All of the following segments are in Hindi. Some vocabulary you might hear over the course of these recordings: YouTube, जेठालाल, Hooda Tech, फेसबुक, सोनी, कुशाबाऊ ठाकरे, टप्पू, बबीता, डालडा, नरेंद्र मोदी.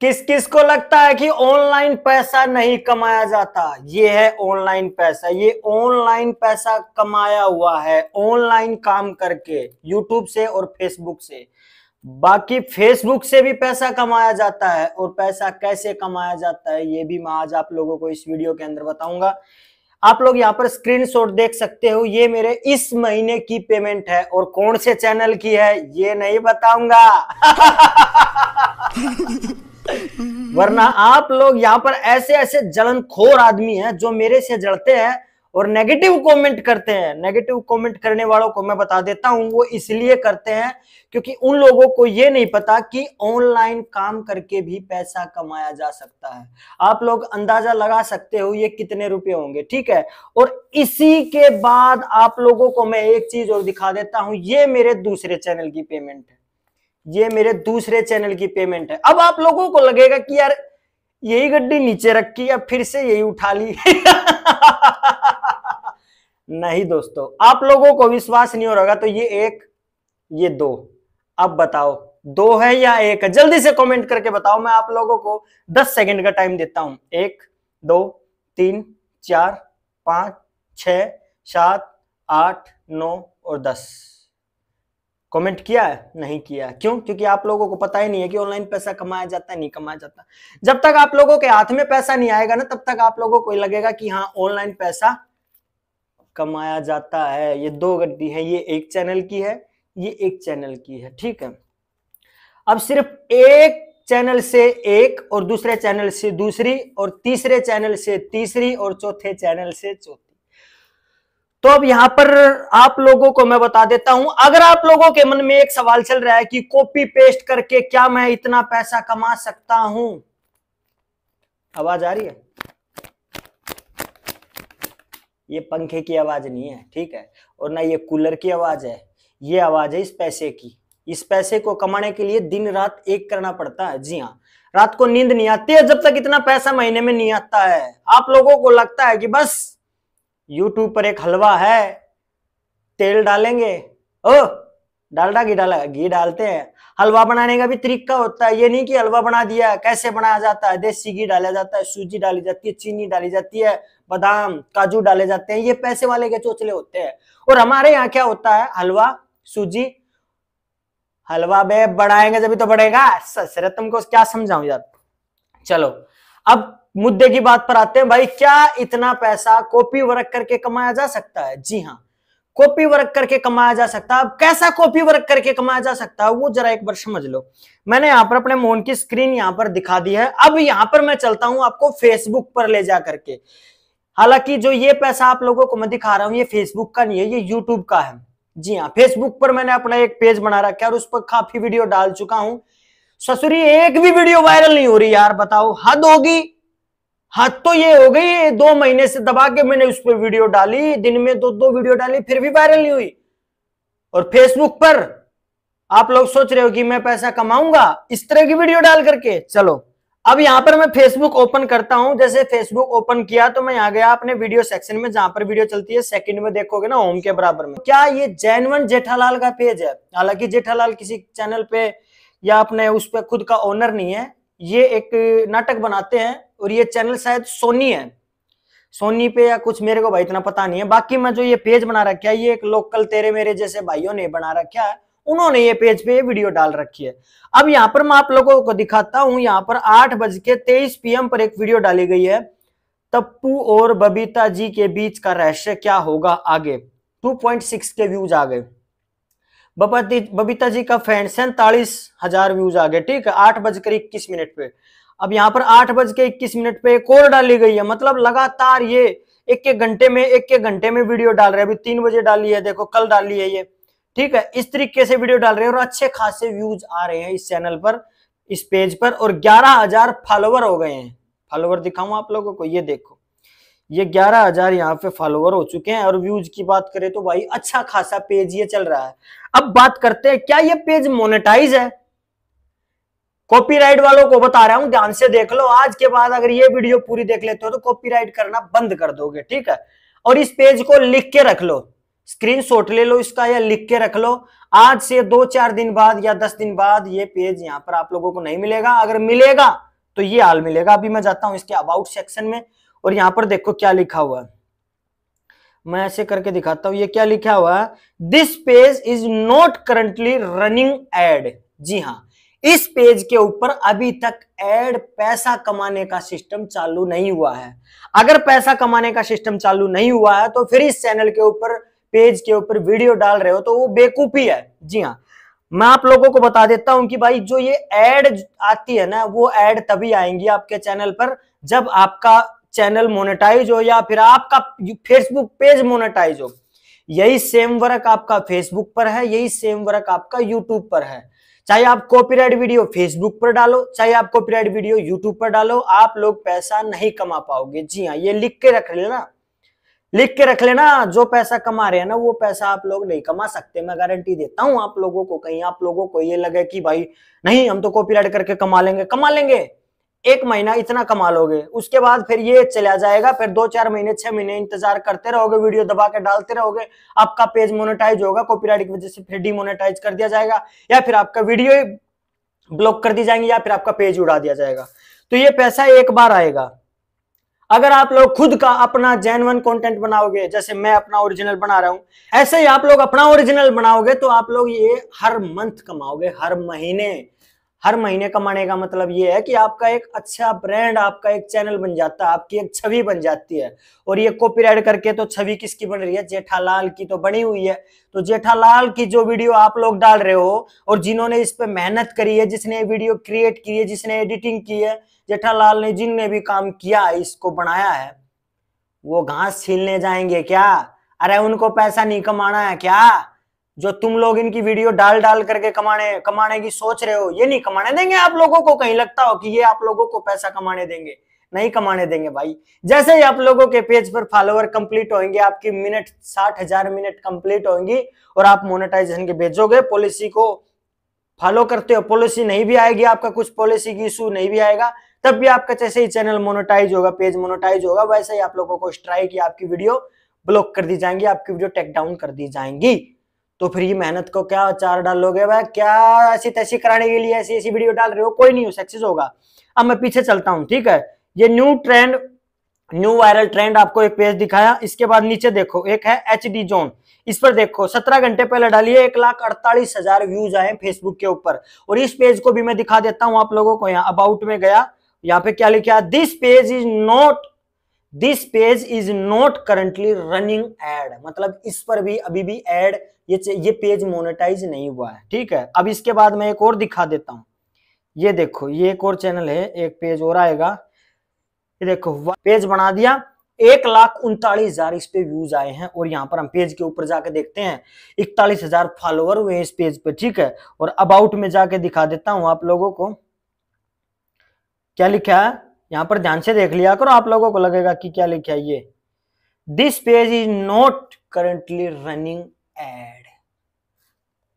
किस किस को लगता है कि ऑनलाइन पैसा नहीं कमाया जाता? ये है ऑनलाइन पैसा, ये ऑनलाइन पैसा कमाया हुआ है ऑनलाइन काम करके, YouTube से और फेसबुक से। बाकी फेसबुक से भी पैसा कमाया जाता है, और पैसा कैसे कमाया जाता है ये भी मैं आज आप लोगों को इस वीडियो के अंदर बताऊंगा। आप लोग यहाँ पर स्क्रीनशॉट देख सकते हो, ये मेरे इस महीने की पेमेंट है और कौन से चैनल की है ये नहीं बताऊंगा वरना आप लोग यहाँ पर ऐसे ऐसे जलनखोर आदमी हैं जो मेरे से जलते हैं और नेगेटिव कमेंट करते हैं। नेगेटिव कमेंट करने वालों को मैं बता देता हूं, वो इसलिए करते हैं क्योंकि उन लोगों को ये नहीं पता कि ऑनलाइन काम करके भी पैसा कमाया जा सकता है। आप लोग अंदाजा लगा सकते हो ये कितने रुपए होंगे, ठीक है। और इसी के बाद आप लोगों को मैं एक चीज और दिखा देता हूं, ये मेरे दूसरे चैनल की पेमेंट है, ये मेरे दूसरे चैनल की पेमेंट है। अब आप लोगों को लगेगा कि यार यही गड्डी नीचे रखी या फिर से यही उठा ली नहीं दोस्तों, आप लोगों को विश्वास नहीं हो रहा तो ये एक, ये दो, अब बताओ दो है या एक है? जल्दी से कमेंट करके बताओ। मैं आप लोगों को 10 सेकंड का टाइम देता हूं। 1 2 3 4 5 6 7 8 9 और 10 कमेंट किया है? नहीं किया। क्यों? क्योंकि आप लोगों को पता ही नहीं है कि ऑनलाइन पैसा कमाया जाता है नहीं कमाया जाता। जब तक आप लोगों के हाथ में पैसा नहीं आएगा ना, तब तक आप लोगों को लगेगा कि हाँ ऑनलाइन पैसा कमाया जाता है। ये दो गड्डी है, ये एक चैनल की है, ये एक चैनल की है, ठीक है। अब सिर्फ एक चैनल से एक, और दूसरे चैनल से दूसरी, और तीसरे चैनल से तीसरी, और चौथे चैनल से चौथी। तो अब यहां पर आप लोगों को मैं बता देता हूं, अगर आप लोगों के मन में एक सवाल चल रहा है कि कॉपी पेस्ट करके क्या मैं इतना पैसा कमा सकता हूं, आवाज आ रही है? ये पंखे की आवाज नहीं है, ठीक है, और ना ये कूलर की आवाज है, ये आवाज है इस पैसे की। इस पैसे को कमाने के लिए दिन रात एक करना पड़ता है। जी हाँ, रात को नींद नहीं आती है जब तक इतना पैसा महीने में नहीं आता है। आप लोगों को लगता है कि बस YouTube पर एक हलवा है, तेल डालेंगे, ओ डालडा घी डाला, घी डालते हैं। हलवा बनाने का भी तरीका होता है, ये नहीं कि हलवा बना दिया। कैसे बनाया जाता है? देसी घी डाला जाता है, सूजी डाली जाती है, चीनी डाली जाती है, बादाम काजू डाले जाते हैं। ये पैसे वाले के चोचले होते हैं। और हमारे यहाँ क्या होता है? हलवा सूजी हलवा बे बढ़ाएंगे जब तो बढ़ेगा। ससुर तुमको क्या समझाऊं यार। चलो अब मुद्दे की बात पर आते हैं। भाई क्या इतना पैसा कॉपी वर्क करके कमाया जा सकता है? जी हाँ, कॉपी वर्क करके कमाया जा सकता है। अब कैसा कॉपी वर्क करके कमाया जा सकता है वो जरा एक बार समझ लो। मैंने यहाँ पर अपने मोहन की स्क्रीन यहाँ पर दिखा दी है। अब यहाँ पर मैं चलता हूं आपको फेसबुक पर ले जा करके। हालांकि जो ये पैसा आप लोगों को मैं दिखा रहा हूँ ये फेसबुक का नहीं है, ये यूट्यूब का है। जी हाँ, फेसबुक पर मैंने अपना एक पेज बना रखा है और उस पर काफी वीडियो डाल चुका हूँ। ससुरी एक भी वीडियो वायरल नहीं हो रही यार, बताओ हद होगी। हद तो ये हो गई, 2 महीने से दबा के मैंने उस पर वीडियो डाली, दिन में 2-2 वीडियो डाली, फिर भी वायरल नहीं हुई। और फेसबुक पर आप लोग सोच रहे हो कि मैं पैसा कमाऊंगा इस तरह की वीडियो डाल करके। चलो अब यहां पर मैं फेसबुक ओपन करता हूं। जैसे फेसबुक ओपन किया तो मैं यहाँ गया अपने वीडियो सेक्शन में, जहां पर वीडियो चलती है। सेकंड में देखोगे ना, होम के बराबर में। क्या ये जेन्युइन जेठालाल का पेज है? हालांकि जेठालाल किसी चैनल पे या अपने उस पर खुद का ओनर नहीं है, ये एक नाटक बनाते हैं और ये चैनल शायद सोनी है, सोनी पे या कुछ, मेरे को भाई इतना पता नहीं है। बाकी मैं जो ये पेज बना रखा है ये एक लोकल तेरे मेरे जैसे भाइयों ने बना रखा है, उन्होंने ये पेज पे ये वीडियो डाल रखी है। अब यहाँ पर मैं आप लोगों को दिखाता हूँ, यहाँ पर 8:23 PM पर एक वीडियो डाली गई है, टप्पू और बबीता जी के बीच का रहस्य क्या होगा आगे। 2.6 के व्यूज आ गए। बबीता जी का फैन 47,000 व्यूज आ गए, ठीक है, 8:21 पे। अब यहाँ पर 8:21 पे एक और डाली गई है। मतलब लगातार ये एक एक घंटे में वीडियो डाल रहे हैं। अभी 3 बजे डाली है, देखो कल डाली है ये, ठीक है। इस तरीके से वीडियो डाल रहे हैं और अच्छे खासे व्यूज आ रहे हैं इस चैनल पर, इस पेज पर। और 11,000 फॉलोवर हो गए हैं। फॉलोवर दिखाऊं आप लोगों को, ये देखो, ये 11,000 यहाँ पे फॉलोवर हो चुके हैं। और व्यूज की बात करें तो भाई अच्छा खासा पेज ये चल रहा है। अब बात करते हैं क्या ये पेज मोनेटाइज है। कॉपीराइट वालों को बता रहा हूं, ध्यान से देख लो, आज के बाद अगर ये वीडियो पूरी देख लेते हो तो कॉपीराइट करना बंद कर दोगे, ठीक है। और इस पेज को लिख के रख लो, स्क्रीनशॉट ले लो इसका या लिख के रख लो। आज से 2-4 दिन बाद या 10 दिन बाद ये पेज यहाँ पर आप लोगों को नहीं मिलेगा। अगर मिलेगा तो ये ऑल मिलेगा। अभी मैं जाता हूँ इसके अबाउट सेक्शन में और यहाँ पर देखो क्या लिखा हुआ है, मैं ऐसे करके दिखाता हूँ, ये क्या लिखा हुआ है, this page is not currently running ad. जी हाँ, इस पेज के ऊपर अभी तक एड पैसा कमाने का सिस्टम चालू नहीं हुआ है। अगर पैसा कमाने का सिस्टम चालू नहीं हुआ है तो फिर इस चैनल के ऊपर, पेज के ऊपर वीडियो डाल रहे हो तो वो बेवकूफी है। जी हाँ, मैं आप लोगों को बता देता हूं कि भाई जो ये एड आती है ना, वो एड तभी आएंगी आपके चैनल पर जब आपका चैनल मोनेटाइज हो या फिर आपका फेसबुक पेज मोनेटाइज हो। यही सेम वर्क आपका फेसबुक पर है, यही सेम वर्क आपका यूट्यूब पर है। चाहे आप कॉपीराइट वीडियो फेसबुक पर डालो, चाहे आप कॉपीराइट वीडियो यूट्यूब पर डालो, आप लोग पैसा नहीं कमा पाओगे। जी हाँ, ये लिख के रख लेना, लिख के रख लेना। जो पैसा कमा रहे हैं ना, वो पैसा आप लोग नहीं कमा सकते, मैं गारंटी देता हूं आप लोगों को। कहीं आप लोगों को ये लगे कि भाई नहीं, हम तो कॉपीराइट करके कमा लेंगे, कमा लेंगे। एक महीना इतना कमा लोगे, उसके बाद फिर ये चला जाएगा, फिर 2-4 महीने 6 महीने इंतजार करते रहोगे, वीडियो दबा के डालते रहोगे, आपका पेज मोनेटाइज होगा, कॉपीराइट की वजह से फिर डीमोनेटाइज कर दिया जाएगा, या फिर आपका वीडियो ब्लॉक कर दी जाएंगे, या फिर आपका पेज उड़ा दिया जाएगा। तो ये पैसा एक बार आएगा। अगर आप लोग खुद का अपना जेन्युइन कंटेंट बनाओगे, जैसे मैं अपना ओरिजिनल बना रहा हूं, ऐसे ही आप लोग अपना ओरिजिनल बनाओगे तो आप लोग ये हर मंथ कमाओगे, हर महीने। हर महीने कमाने का मतलब ये है कि आपका एक अच्छा ब्रांड, आपका एक चैनल बन जाता है, आपकी एक छवि बन जाती है। और ये कॉपीराइट करके तो छवि किसकी बन रही है, जेठालाल की तो बनी हुई है। तो जेठालाल की जो वीडियो आप लोग डाल रहे हो और जिन्होंने इस पे मेहनत करी है, जिसने वीडियो क्रिएट की है, जिसने एडिटिंग की है, जेठालाल ने जिनने भी काम किया, इसको बनाया है, वो घास छीलने जाएंगे क्या? अरे उनको पैसा नहीं कमाना है क्या? जो तुम लोग इनकी वीडियो डाल डाल करके कमाने की सोच रहे हो, ये नहीं कमाने देंगे आप लोगों को। कहीं लगता हो कि ये आप लोगों को पैसा कमाने देंगे, नहीं कमाने देंगे भाई। जैसे ही आप लोगों के पेज पर फॉलोअर कंप्लीट होंगे, आपकी मिनट 60,000 मिनट कंप्लीट होंगी और आप मोनेटाइजेशन के भेजोगे, पॉलिसी को फॉलो करते हो, पॉलिसी नहीं भी आएगी, आपका कुछ पॉलिसी की इशू नहीं भी आएगा, तब भी आपका जैसे ही चैनल मोनेटाइज होगा, पेज मोनेटाइज होगा, वैसे ही आप लोगों को स्ट्राइक या आपकी वीडियो ब्लॉक कर दी जाएंगी, आपकी वीडियो टेक डाउन कर दी जाएंगी। तो फिर ये मेहनत को क्या चार डालोगे भाई? क्या ऐसी तैसी कराने के लिए ऐसी ऐसी वीडियो डाल रहे हो? कोई नहीं सक्सेस होगा। अब मैं पीछे चलता हूं, ठीक है। ये new trend, new viral trend आपको एक पेज दिखाया। इसके बाद नीचे देखो, एक है HD जोन। इस पर देखो 17 घंटे पहले डालिए, 1,48,000 व्यूज आए फेसबुक के ऊपर। और इस पेज को भी मैं दिखा देता हूँ आप लोगों को। यहाँ अबाउट में गया, यहाँ पे क्या लिखा, this page is not currently running ad. मतलब इस पर भी अभी भी एड, ये पेज मोनेटाइज नहीं हुआ है, ठीक है। अब इसके बाद मैं एक और दिखा देता हूं, ये देखो, ये एक और चैनल है, एक पेज और आएगा। ये देखो, पेज बना दिया, 1,39,000 इस पे व्यूज आए हैं। और यहाँ पर हम पेज के ऊपर जाके देखते हैं, 41,000 फॉलोअर हुए इस पेज पे, ठीक है। और अबाउट में जाके दिखा देता हूँ आप लोगों को क्या लिखा है। यहाँ पर ध्यान से देख लिया करो, आप लोगों को लगेगा कि क्या लिखा है। ये this page is not currently running ad.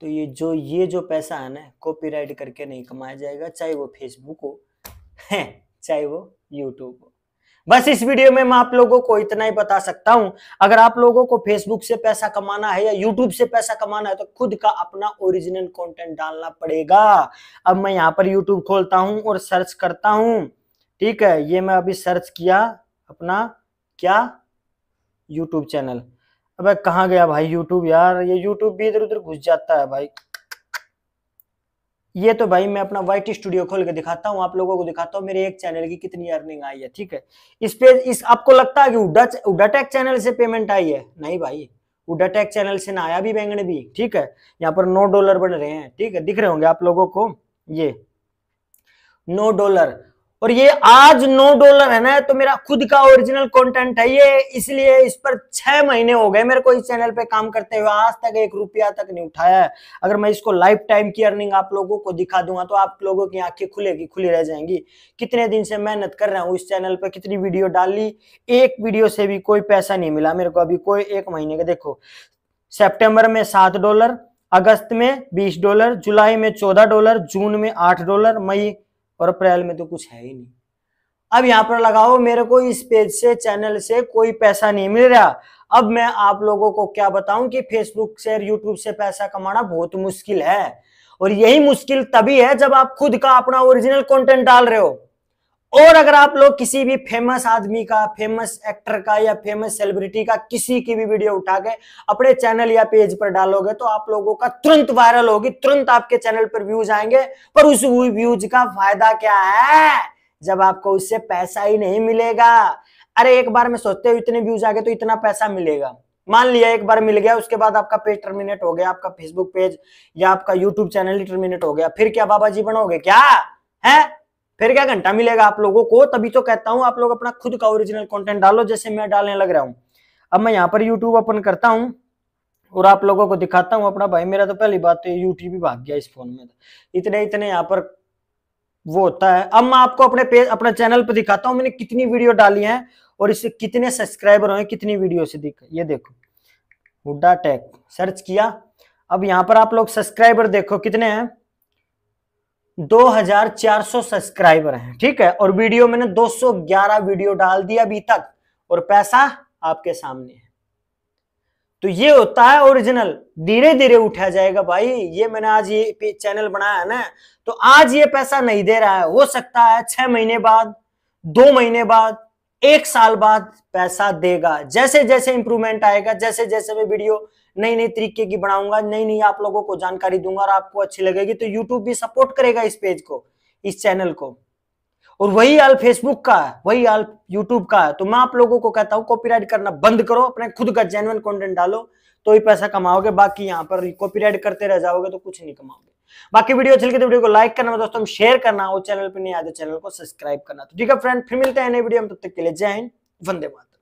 तो ये जो पैसा है ना, कॉपीराइट करके नहीं कमाया जाएगा, चाहे वो फेसबुक हो चाहे वो यूट्यूब हो। बस इस वीडियो में मैं आप लोगों को इतना ही बता सकता हूं। अगर आप लोगों को फेसबुक से पैसा कमाना है या यूट्यूब से पैसा कमाना है तो खुद का अपना ओरिजिनल कंटेंट डालना पड़ेगा। अब मैं यहाँ पर यूट्यूब खोलता हूँ और सर्च करता हूँ, ठीक है। ये मैं अभी सर्च किया अपना क्या, यूट्यूब चैनल। अबे कहाँ गया भाई यूट्यूब यार? ये यूट्यूब भी इधर उधर घुस जाता है भाई। ये तो भाई मैं अपना वाइट स्टूडियो खोल के दिखाता हूँ आप लोगों को, दिखाता हूँ मेरे एक चैनल की कितनी अर्निंग आई है, ठीक है। इस पे आपको लगता है कि उडाटेक चैनल से पेमेंट आई है? नहीं भाई, उडाटेक चैनल से ना आया भी बैंगन भी, ठीक है। यहाँ पर $9 बन रहे हैं, ठीक है, दिख रहे होंगे आप लोगों को, ये $9। और ये आज $9 है ना, तो मेरा खुद का ओरिजिनल कंटेंट है ये, इसलिए इस पर 6 महीने हो गए मेरे को इस चैनल पे काम करते हुए, आज तक ₹1 तक नहीं उठाया है। अगर मैं इसको लाइफ टाइम की अर्निंग आप लोगों को दिखा दूंगा तो आप लोगों की आंखें खुलेगी, खुली रह जाएंगी। कितने दिन से मेहनत कर रहा हूँ इस चैनल पर, कितनी वीडियो डाली, एक वीडियो से भी कोई पैसा नहीं मिला मेरे को अभी, कोई एक महीने का। देखो, सेप्टेम्बर में $7, अगस्त में $20, जुलाई में $14, जून में $8, मई और अप्रैल में तो कुछ है ही नहीं। अब यहाँ पर लगाओ, मेरे को इस पेज से, चैनल से कोई पैसा नहीं मिल रहा। अब मैं आप लोगों को क्या बताऊं कि फेसबुक से, यूट्यूब से पैसा कमाना बहुत मुश्किल है। और यही मुश्किल तभी है जब आप खुद का अपना ओरिजिनल कंटेंट डाल रहे हो। और अगर आप लोग किसी भी फेमस आदमी का, फेमस एक्टर का या फेमस सेलिब्रिटी का किसी की भी वीडियो उठा के अपने चैनल या पेज पर डालोगे तो आप लोगों का तुरंत वायरल होगी, तुरंत आपके चैनल पर व्यूज आएंगे। पर उस व्यूज का फायदा क्या है जब आपको उससे पैसा ही नहीं मिलेगा। अरे एक बार में सोचते हो इतने व्यूज आ गए तो इतना पैसा मिलेगा, मान लिया एक बार मिल गया, उसके बाद आपका पेज टर्मिनेट हो गया, आपका फेसबुक पेज या आपका यूट्यूब चैनल टर्मिनेट हो गया, फिर क्या बाबा जी बनोगे क्या? है फिर क्या घंटा मिलेगा आप लोगों को। तभी तो कहता हूं आप लोग अपना खुद का ओरिजिनल कंटेंट डालो, जैसे मैं डालने लग रहा हूं। अब मैं यहाँ पर यूट्यूब ओपन करता हूँ और आप लोगों को दिखाता हूँ अपना। भाई मेरा तो पहली बात तो यूट्यूब ही भाग गया इस फोन में, इतने इतने यहाँ पर वो होता है। अब मैं आपको अपने पेज, अपना चैनल पर दिखाता हूँ मैंने कितनी वीडियो डाली है और इससे कितने सब्सक्राइबर हुए, कितनी वीडियो से दिख। ये देखो हुड्डा टेक सर्च किया, अब यहाँ पर आप लोग सब्सक्राइबर देखो कितने हैं, 2400 सब्सक्राइबर हैं, ठीक है। और वीडियो मैंने 211 वीडियो डाल दिया अभी तक और पैसा आपके सामने है। तो ये होता है ओरिजिनल, धीरे धीरे उठा जाएगा भाई। ये मैंने आज ये चैनल बनाया है ना, तो आज ये पैसा नहीं दे रहा है, हो सकता है 6 महीने बाद, 2 महीने बाद, 1 साल बाद पैसा देगा। जैसे जैसे इंप्रूवमेंट आएगा, जैसे जैसे मैं वीडियो नई नई तरीके की बनाऊंगा, नई नई आप लोगों को जानकारी दूंगा और आपको अच्छी लगेगी तो YouTube भी सपोर्ट करेगा इस पेज को, इस चैनल को। और वही हाल फेसबुक का है, वही हाल यूट्यूब का है। तो मैं आप लोगों को कहता हूँ कॉपीराइट करना बंद करो, अपने खुद का जेन्युइन कंटेंट डालो तो ही पैसा कमाओगे। बाकी यहाँ पर कॉपीराइट करते रह जाओगे तो कुछ नहीं कमाओगे। बाकी वीडियो अच्छी लगी तो वीडियो को लाइक करना दोस्तों, शेयर करना और चैनल पर नहीं आए तो चैनल को सब्सक्राइब करना। तो ठीक है फ्रेंड, फिर मिलते हैं नए वीडियो में, तब तक के लिए जय हिंद, वंदे मातरम।